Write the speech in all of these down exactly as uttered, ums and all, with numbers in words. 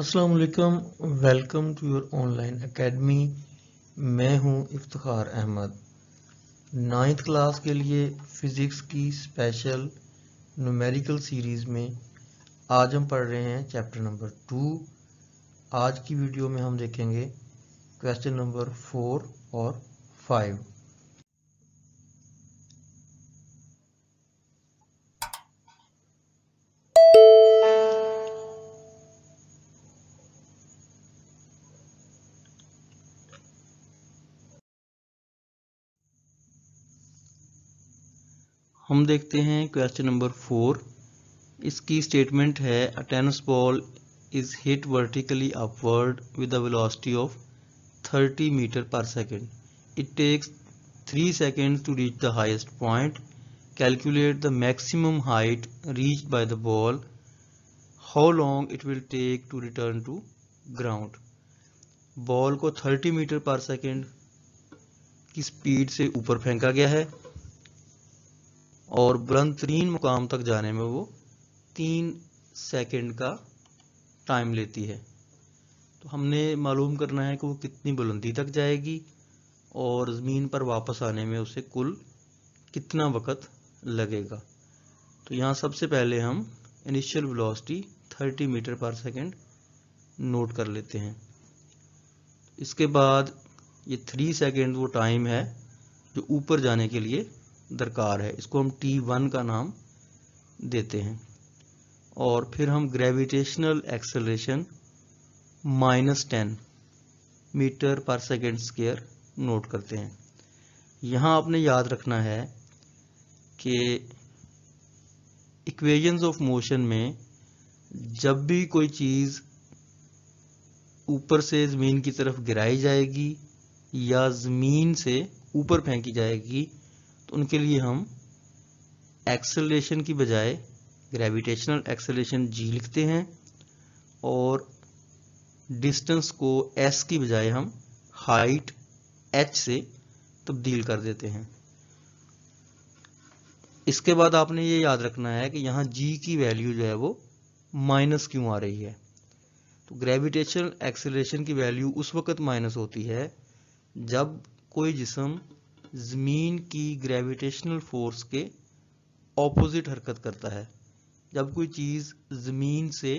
अस्सलाम वालेकुम, welcome to your online academy. मैं हूं इफ्तिखार अहमद। नाइन्थ क्लास के लिए फ़िज़िक्स की स्पेशल न्यूमेरिकल सीरीज़ में आज हम पढ़ रहे हैं चैप्टर नंबर टू। आज की वीडियो में हम देखेंगे क्वेश्चन नंबर फोर और फाइव। हम देखते हैं क्वेश्चन नंबर फोर। इसकी स्टेटमेंट है a tennis ball is hit vertically upward with a velocity of thirty metre per second. It takes three second to reach the highest point. Calculate the maximum height reach by the ball. How long it will take to return to ground. Ball को thirty metre per second की speed से ऊपर फेंका गया है और बुलंद तरीन मुकाम तक जाने में वो तीन सेकंड का टाइम लेती है। तो हमने मालूम करना है कि वो कितनी बुलंदी तक जाएगी और ज़मीन पर वापस आने में उसे कुल कितना वक्त लगेगा। तो यहाँ सबसे पहले हम initial velocity thirty metre per second note कर लेते हैं। इसके बाद ये थ्री सेकंड वो टाइम है जो ऊपर जाने के लिए दरकार है, इसको हम टी वन का नाम देते हैं। और फिर हम gravitational acceleration minus ten metre per second square note करते हैं। यहाँ आपने याद रखना है कि इक्वेशंस ऑफ मोशन में जब भी कोई चीज़ ऊपर से ज़मीन की तरफ गिराई जाएगी या ज़मीन से ऊपर फेंकी जाएगी तो उनके लिए हम एक्सेलरेशन की बजाय ग्रेविटेशनल एक्सेलरेशन जी लिखते हैं और डिस्टेंस को एस की बजाय हम हाइट एच से तब्दील कर देते हैं। इसके बाद आपने ये याद रखना है कि यहाँ जी की वैल्यू जो है वो माइनस क्यों आ रही है। तो ग्रेविटेशनल एक्सेलरेशन की वैल्यू उस वक्त माइनस होती है जब कोई जिस्म ज़मीन की ग्रेविटेशनल फोर्स के ऑपोजिट हरकत करता है। जब कोई चीज़ ज़मीन से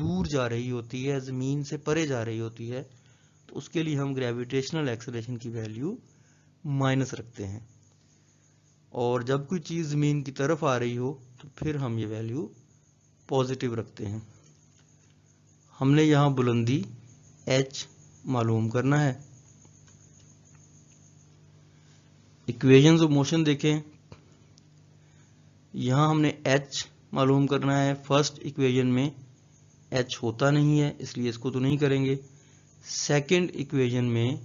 दूर जा रही होती है, ज़मीन से परे जा रही होती है, तो उसके लिए हम ग्रेविटेशनल एक्सेलरेशन की वैल्यू माइनस रखते हैं। और जब कोई चीज़ ज़मीन की तरफ आ रही हो तो फिर हम ये वैल्यू पॉजिटिव रखते हैं। हमने यहाँ बुलंदी एच मालूम करना है। इक्वेशंस ऑफ मोशन देखें, यहाँ हमने h मालूम करना है। फर्स्ट इक्वेशन में h होता नहीं है इसलिए इसको तो नहीं करेंगे। सेकंड इक्वेशन में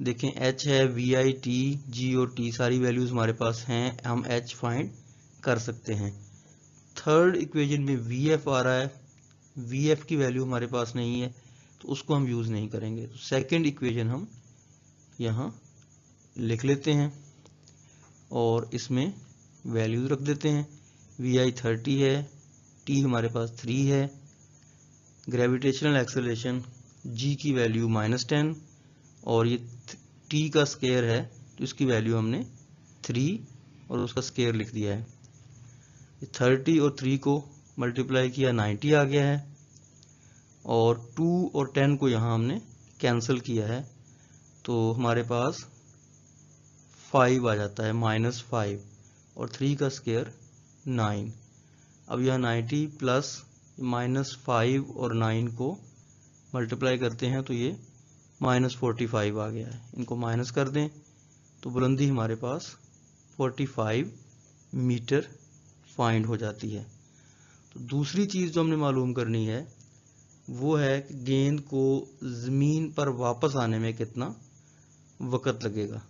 देखें h है, vi, t, g और t सारी वैल्यूज हमारे पास हैं, हम h फाइंड कर सकते हैं। थर्ड इक्वेशन में vf आ रहा है, vf की वैल्यू हमारे पास नहीं है तो उसको हम यूज़ नहीं करेंगे। तो सेकेंड इक्वेशन हम यहाँ लिख लेते हैं और इसमें वैल्यूज रख देते हैं। vi थर्टी है, t हमारे पास थ्री है, ग्रेविटेशनल एक्सेलरेशन g की वैल्यू माइनस टेन और ये t का स्केयर है तो इसकी वैल्यू हमने थ्री और उसका स्केयर लिख दिया है। थर्टी और थ्री को मल्टीप्लाई किया नाइन्टी आ गया है और टू और टेन को यहाँ हमने कैंसिल किया है तो हमारे पास फाइव आ जाता है, माइनस फाइव और थ्री का स्केयर नाइन। अब यह नाइन्टी प्लस माइनस फाइव और नाइन को मल्टीप्लाई करते हैं तो ये माइनस फोर्टी फाइव आ गया है। इनको माइनस कर दें तो बुलंदी हमारे पास फोर्टी फाइव मीटर फाइंड हो जाती है। तो दूसरी चीज़ जो हमने मालूम करनी है वो है कि गेंद को ज़मीन पर वापस आने में कितना वक़्त लगेगा।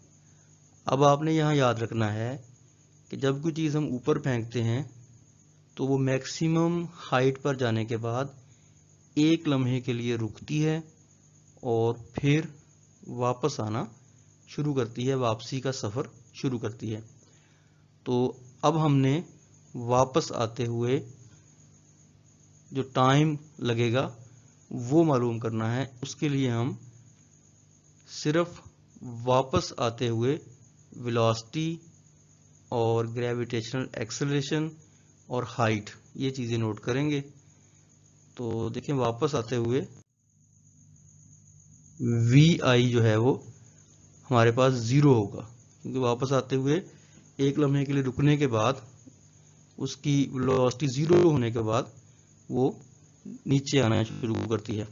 अब आपने यहाँ याद रखना है कि जब कोई चीज़ हम ऊपर फेंकते हैं तो वो मैक्सिमम हाइट पर जाने के बाद एक लम्हे के लिए रुकती है और फिर वापस आना शुरू करती है, वापसी का सफ़र शुरू करती है। तो अब हमने वापस आते हुए जो टाइम लगेगा वो मालूम करना है। उसके लिए हम सिर्फ वापस आते हुए वेलोसिटी और ग्रेविटेशनल एक्सेलरेशन और हाइट ये चीज़ें नोट करेंगे। तो देखें वापस आते हुए वी आई जो है वो हमारे पास ज़ीरो होगा, क्योंकि वापस आते हुए एक लम्हे के लिए रुकने के बाद उसकी वेलोसिटी ज़ीरो होने के बाद वो नीचे आना शुरू करती है।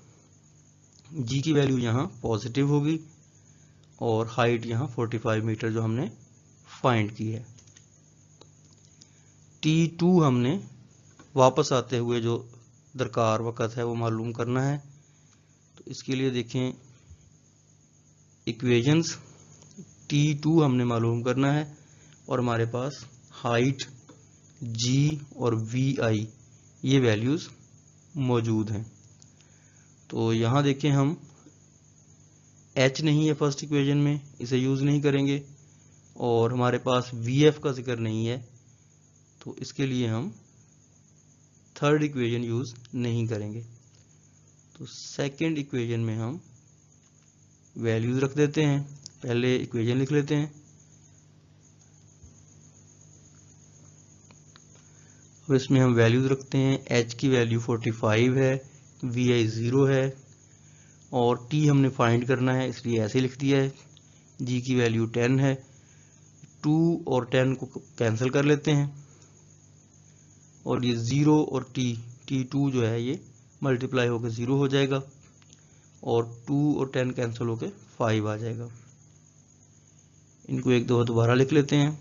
जी की वैल्यू यहाँ पॉजिटिव होगी और हाइट यहाँ पैंतालीस मीटर जो हमने फाइंड की है। टी टू हमने वापस आते हुए जो दरकार वक़्त है वो मालूम करना है। तो इसके लिए देखें इक्वेशंस, टी टू हमने मालूम करना है और हमारे पास हाइट जी और वी आई ये वैल्यूज़ मौजूद हैं। तो यहाँ देखें हम एच नहीं है फर्स्ट इक्वेशन में, इसे यूज़ नहीं करेंगे और हमारे पास वी एफ का जिक्र नहीं है, तो इसके लिए हम थर्ड इक्वेशन यूज़ नहीं करेंगे। तो सेकंड इक्वेशन में हम वैल्यूज़ रख देते हैं, पहले इक्वेशन लिख लेते हैं। अब इसमें हम वैल्यूज़ रखते हैं, एच की वैल्यू पैंतालीस है, वी आई ज़ीरो है और टी हमने फाइंड करना है इसलिए ऐसे लिख दिया है। जी की वैल्यू दस है, टू और दस को कैंसिल कर लेते हैं और ये ज़ीरो और टी टी टू जो है ये मल्टीप्लाई होकर ज़ीरो हो जाएगा और टू और दस कैंसिल होकर फाइव आ जाएगा। इनको एक दो दोबारा लिख लेते हैं।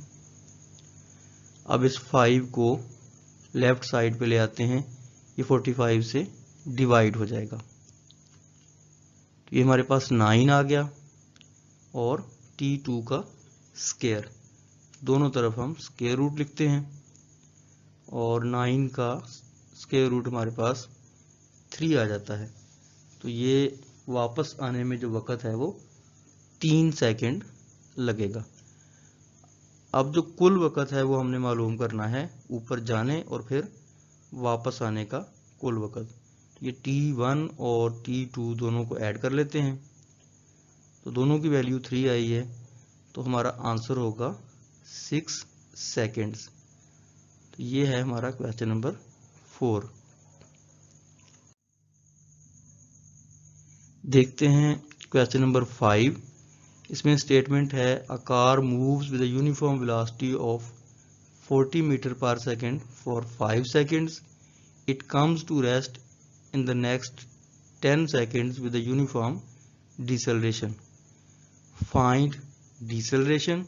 अब इस फाइव को लेफ़्ट साइड पे ले आते हैं, ये पैंतालीस से डिवाइड हो जाएगा। तो ये हमारे पास नाइन आ गया और टी टू का स्केयर, दोनों तरफ हम स्केयर रूट लिखते हैं और नाइन का स्केयर रूट हमारे पास थ्री आ जाता है। तो ये वापस आने में जो वक़्त है वो तीन सेकंड लगेगा। अब जो कुल वक़्त है वो हमने मालूम करना है, ऊपर जाने और फिर वापस आने का कुल वक़्त। ये टी वन और टी टू दोनों को ऐड कर लेते हैं, तो दोनों की वैल्यू थ्री आई है, तो हमारा आंसर होगा सिक्स सेकेंड्स। तो ये है हमारा क्वेश्चन नंबर फोर। देखते हैं क्वेश्चन नंबर फाइव। इसमें स्टेटमेंट है a car moves with a uniform velocity of forty metre per second for five seconds, it comes to rest in the next ten seconds with a uniform deceleration, find deceleration.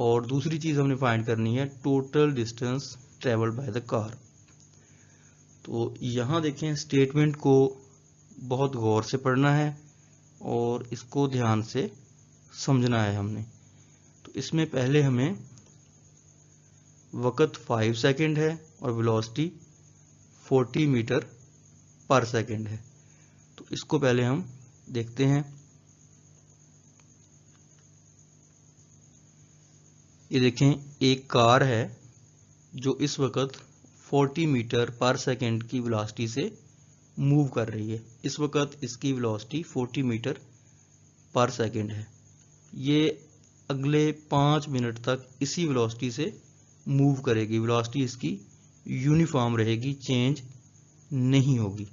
और दूसरी चीज़ हमने find करनी है total distance travelled by the car. तो यहाँ देखें statement को बहुत गौर से पढ़ना है और इसको ध्यान से समझना है हमने। तो इसमें पहले हमें वक़्त फाइव सेकेंड है और velocity forty metre per second है, तो इसको पहले हम देखते हैं। ये देखें एक कार है जो इस वक़्त चालीस मीटर पर सेकेंड की वेलोसिटी से मूव कर रही है। इस वक़्त इसकी वेलोसिटी चालीस मीटर पर सेकेंड है। ये अगले पाँच मिनट तक इसी वेलोसिटी से मूव करेगी। वेलोसिटी इसकी यूनिफॉर्म रहेगी, चेंज नहीं होगी।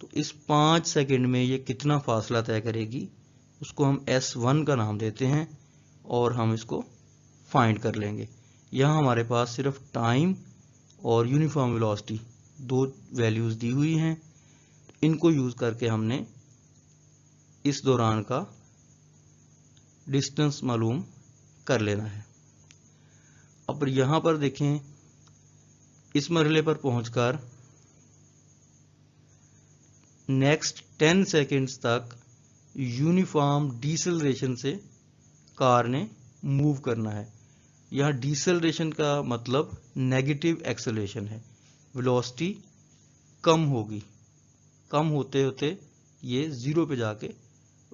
तो इस पाँच सेकेंड में ये कितना फासला तय करेगी उसको हम एस वन का नाम देते हैं और हम इसको फाइंड कर लेंगे। यहाँ हमारे पास सिर्फ टाइम और यूनिफॉर्म वेलोसिटी दो वैल्यूज़ दी हुई हैं, इनको यूज़ करके हमने इस दौरान का डिस्टेंस मालूम कर लेना है। अब यहाँ पर देखें इस मरहले पर पहुंचकर नेक्स्ट टेन सेकेंड्स तक यूनिफॉर्म डिसेलरेशन से कार ने मूव करना है। यहाँ डिसेलरेशन का मतलब नेगेटिव एक्सेलरेशन है, वेलोसिटी कम होगी, कम होते होते ये ज़ीरो पे जाके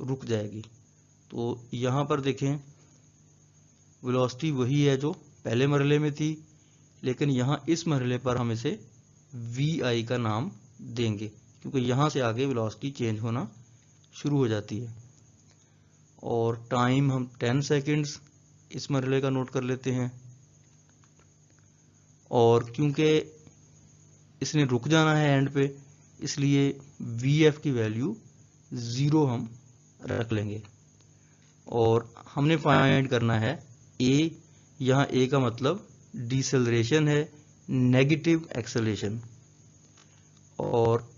रुक जाएगी। तो यहाँ पर देखें वेलोसिटी वही है जो पहले मरहले में थी, लेकिन यहाँ इस मरहले पर हम इसे वी आई का नाम देंगे, क्योंकि यहाँ से आगे वेलोसिटी चेंज होना शुरू हो जाती है। और टाइम हम दस सेकंड्स इस मरले का नोट कर लेते हैं। और क्योंकि इसने रुक जाना है एंड पे, इसलिए वी एफ की वैल्यू ज़ीरो हम रख लेंगे। और हमने फाइंड करना है ए, यहाँ ए का मतलब डिसेलरेशन है, नेगेटिव एक्सेलरेशन। और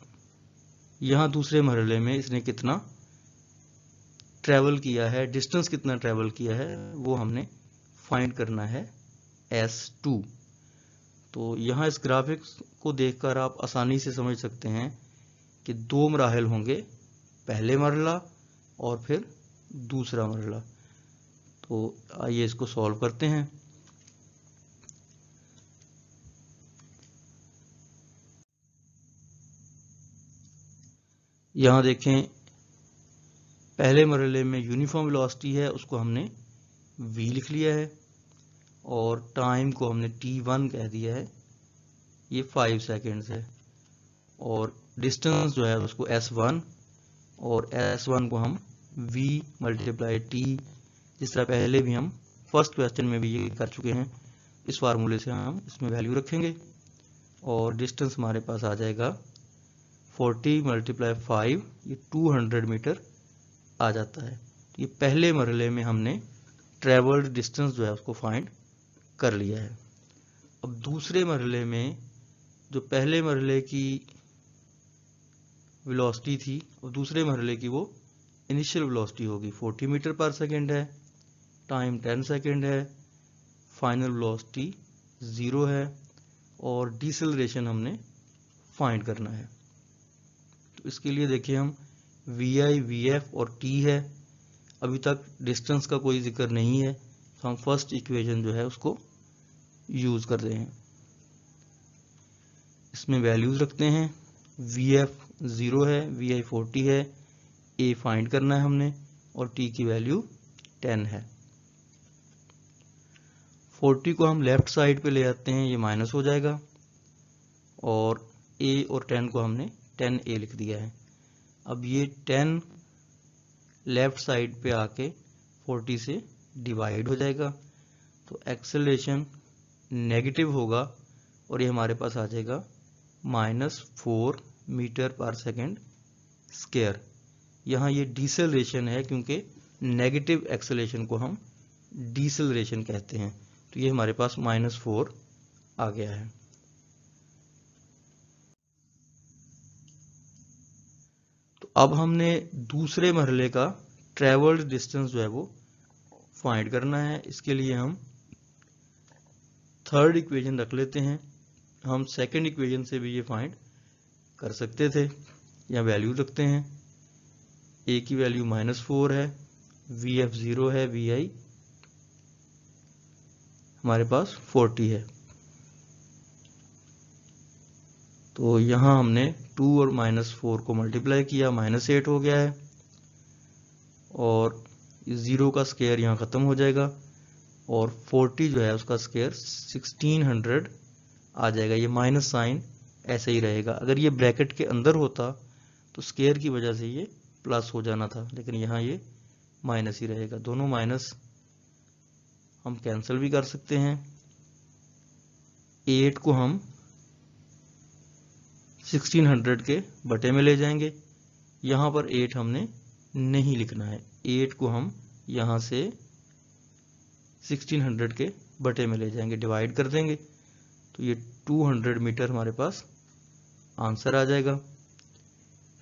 यहाँ दूसरे मरहले में इसने कितना ट्रैवल किया है, डिस्टेंस कितना ट्रैवल किया है, वो हमने फाइंड करना है एस टू। तो यहाँ इस ग्राफिक्स को देखकर आप आसानी से समझ सकते हैं कि दो मराहल होंगे, पहले मरहला और फिर दूसरा मरहला। तो आइए इसको सॉल्व करते हैं। यहाँ देखें, पहले मरहले में यूनिफॉर्म वेलोसिटी है, उसको हमने v लिख लिया है। और टाइम को हमने टी वन कह दिया है, ये फाइव सेकंड्स है। और डिस्टेंस जो है उसको एस वन, और एस वन को हम v मल्टीप्लाई टी, जिस तरह पहले भी हम फर्स्ट क्वेश्चन में भी ये कर चुके हैं, इस फार्मूले से हम इसमें वैल्यू रखेंगे। और डिस्टेंस हमारे पास आ जाएगा फोर्टी मल्टीप्लाई फाइव, ये टू हंड्रेड मीटर आ जाता है। ये पहले मरहले में हमने ट्रेवल्ड डिस्टेंस जो है उसको फाइंड कर लिया है। अब दूसरे मरहले में जो पहले मरहले की वेलोसिटी थी और दूसरे मरहले की वो इनिशियल वेलोसिटी होगी, फोर्टी मीटर पर सेकेंड है, टाइम दस सेकेंड है, फाइनल वेलोसिटी ज़ीरो है, और डिसेलरेशन हमने फाइंड करना है। तो इसके लिए देखिए हम वी आई, वी एफ और T है, अभी तक डिस्टेंस का कोई जिक्र नहीं है, तो हम फर्स्ट इक्वेशन जो है उसको यूज़ कर रहे हैं। इसमें वैल्यूज़ रखते हैं, वी एफ ज़ीरो है, वी आई फोर्टी है, ए फाइंड करना है हमने, और टी की वैल्यू टेन है। फोर्टी को हम लेफ्ट साइड पे ले आते हैं, ये माइनस हो जाएगा, और ए और टेन को हमने टेन ए लिख दिया है। अब ये टेन लेफ्ट साइड पे आके फोर्टी से डिवाइड हो जाएगा, तो एक्सेलरेशन नेगेटिव होगा, और ये हमारे पास आ जाएगा minus four metre per second square. यहाँ ये डिसेलरेशन है, क्योंकि नेगेटिव एक्सेलरेशन को हम डिसेलरेशन कहते हैं। तो ये हमारे पास माइनस फोर आ गया है। तो अब हमने दूसरे मरहले का ट्रेवल्ड डिस्टेंस जो है वो फाइंड करना है। इसके लिए हम थर्ड इक्वेशन रख लेते हैं। हम सेकंड इक्वेशन से भी ये फाइंड कर सकते थे। यहाँ वैल्यू रखते हैं, ए की वैल्यू माइनस फोर है, वी एफ जीरो है, वी आई हमारे पास फोर्टी है। तो यहाँ हमने टू और माइनस फोर को मल्टीप्लाई किया, माइनस एट हो गया है, और ज़ीरो का स्क्वायर यहाँ ख़त्म हो जाएगा, और फोर्टी जो है उसका स्क्वायर सिक्सटीन हंड्रेड आ जाएगा। ये माइनस साइन ऐसे ही रहेगा, अगर ये ब्रैकेट के अंदर होता तो स्क्वायर की वजह से ये प्लस हो जाना था, लेकिन यहाँ ये माइनस ही रहेगा। दोनों माइनस हम कैंसिल भी कर सकते हैं। एट को हम सिक्सटीन हंड्रेड के बटे में ले जाएंगे, यहाँ पर एट हमने नहीं लिखना है, एट को हम यहाँ से सिक्सटीन हंड्रेड के बटे में ले जाएंगे, डिवाइड कर देंगे, तो ये टू हंड्रेड मीटर हमारे पास आंसर आ जाएगा।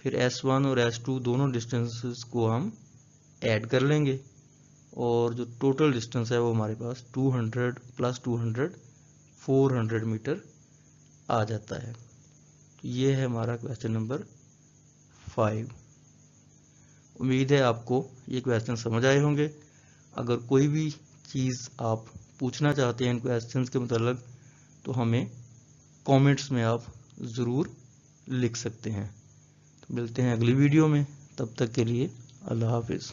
फिर एस वन और एस टू दोनों डिस्टेंसेस को हम ऐड कर लेंगे, और जो टोटल डिस्टेंस है वो हमारे पास two hundred plus two hundred, four hundred metre आ जाता है। तो ये है हमारा क्वेश्चन नंबर फाइव। उम्मीद है आपको ये क्वेश्चन समझ आए होंगे। अगर कोई भी चीज़ आप पूछना चाहते हैं इन क्वेश्चन के मतलब, तो हमें कमेंट्स में आप ज़रूर लिख सकते हैं। मिलते हैं अगली वीडियो में, तब तक के लिए अल्लाह हाफिज़।